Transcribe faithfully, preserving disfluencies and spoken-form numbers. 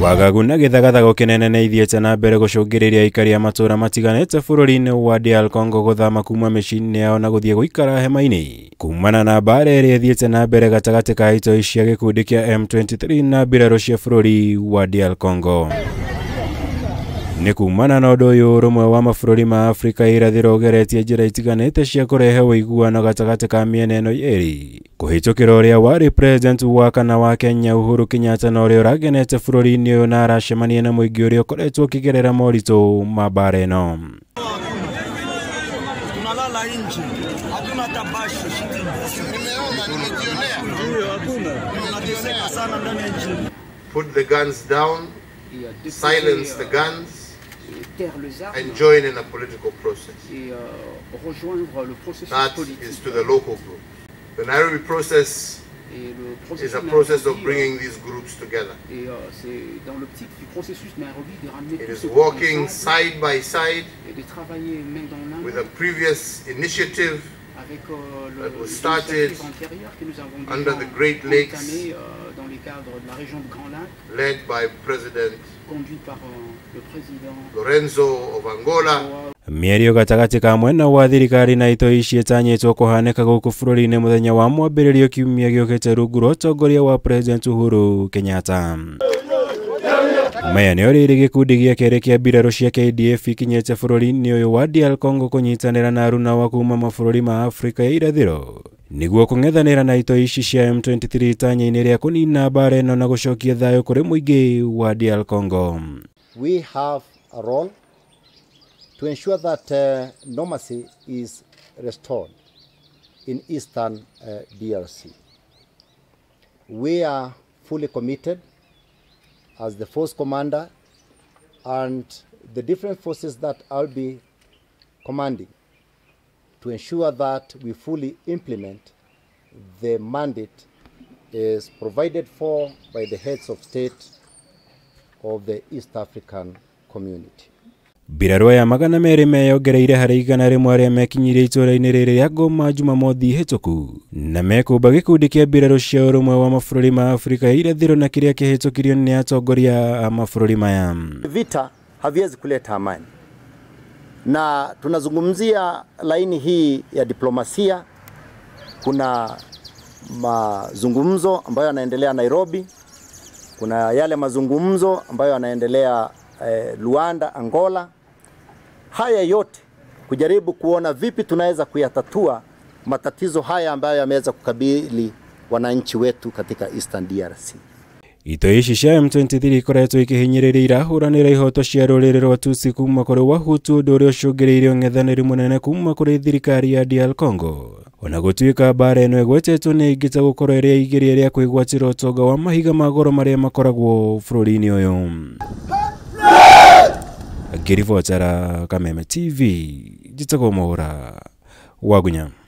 Wagagu na githagathako kinene ni ithiete na mbere gucungiriria ikari ya matura matiganete bururi-ini wa D R Congo guthama kuma micini yao na guthie guikara hema-ini kumana na bara iria ithiete na mbere gatagati ka ito cia gikundi kia M twenty-three na biraru cia bururi wa D R Congo. Ni kumana na undu uyu rumwe wa mabururi ma Afrika irathiro ugeretie njira itiganite cia kurehe uiguano gatagati ka miena ino iri kuhitukira uria wari president wa kana wa Kenya Uhuru Kenyatta na uria uragenete bururi-ini uyu na aracemania na muingi uria ukoretwo ukigerera moritu ma bara ino. Put the guns down, silence the guns, and join in a political process. That is to the local group. The Nairobi process is a process of bringing these groups together. It is walking side by side with the previous initiative that was started under the Great Lakes, led by President Lorenzo of Angola. Mierio gatagati ka mwena wa thirikari na itoishi etanyetwo kuhaneka guku bururi-ini muthenya wa mwambiririo kiumia giukite rungu rwa utongoria wa President Uhuru Kenyatta. Maya ni oriri gikundi gia kere kia biraru cia K D F ikinyete bururi-ini uyu wa D R Congo kunyitanira na aruna wa kuma mabururi ma Afrika ya irathiro niguo kungethanira na itoishi cia M twenty-three itanya-ini ria kunina bara ino na gucokia thayo kuri muingi wa D R Congo. We have a role to ensure that uh, normalcy is restored in eastern uh, D R C. We are fully committed as the force commander and the different forces that I'll be commanding to ensure that we fully implement the mandate is provided for by the heads of state of the East African Community. Biraru ya magana mere meyogereire hari igana rimwe aria mekinyire itura-ini riri ria Goma Jumamothi hituku na mekumba gikundi kia biraru cia urumwe wa mabururi ma Afrika irathiro na kiria kihitukirio ni atongoria a mabururi maya. Vita haviwezi kuleta amani, na tunazungumzia laini hii ya diplomasia. Kuna mazungumzo ambayo yanaendelea Nairobi, kuna yale mazungumzo ambayo yanaendelea eh, Luanda, Angola. Haya yote kujaribu kuona vipi tunaweza kuyatatua matatizo haya ambayo yameweza kukabili wananchi wetu katika Eastern D R C. Itoishi cia M twenty-three ikoretwo ikihinyiriria huranira ihoto cia ruriri rwa Tutsi kuma kuri Wahutu undu uria ucungiriirie ung'ethaniri munene kuma kuri thirikari ya D R Congo. Ona gutuika bara ino igwetetwo ni ingita gukorwo iria igiria ria kwigwatira utonga wa mahiga ma goro maria makoragwo bururi-ini uyu. Ngiribotera Kameme T V, jitako mohora wagunya.